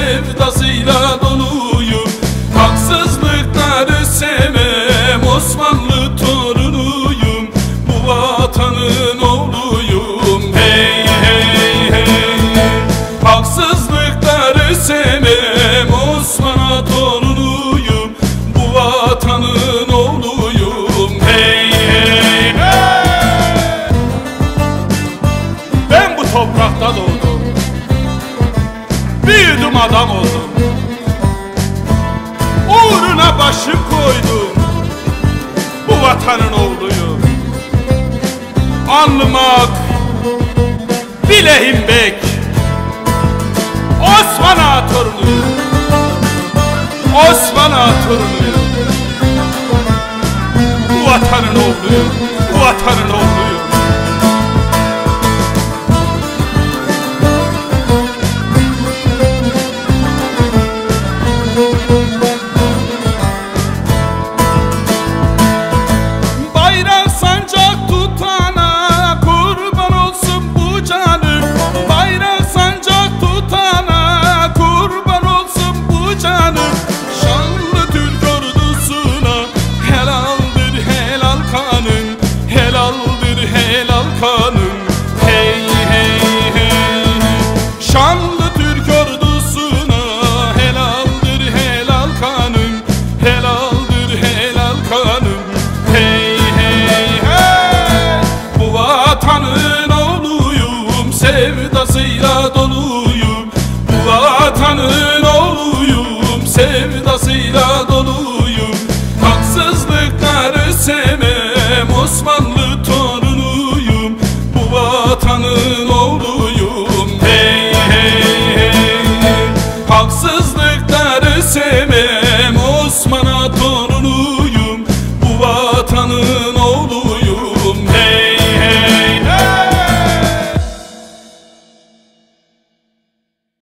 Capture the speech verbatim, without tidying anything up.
sevdasıyla doluyum. Haksızlıkları sevmem, Osmanlı torunuyum. Bu vatanın oğluyum. Hey hey hey. Haksızlıkları sevmem, Osmanlı torunuyum. Bu vatanın oğluyum. Hey hey hey. Ben bu toprakta doğdum, büyüdüm, adam oldum, uğruna başı koydum. Bu vatanın oğluyum. Alnım ak, bileğim bek, Osman Ağa torunuyum. Osman Ağa torunuyum. Bu vatanın oğluyum. Bu vatanın oğluyum. Sevdasıyla doluyum, bu vatanın oğluyum. Sevdasıyla doluyum. Haksızlıkları sevmem, Osmanlı torunuyum. Bu vatanın oğluyum. Hey hey hey. Haksızlıkları sevmem.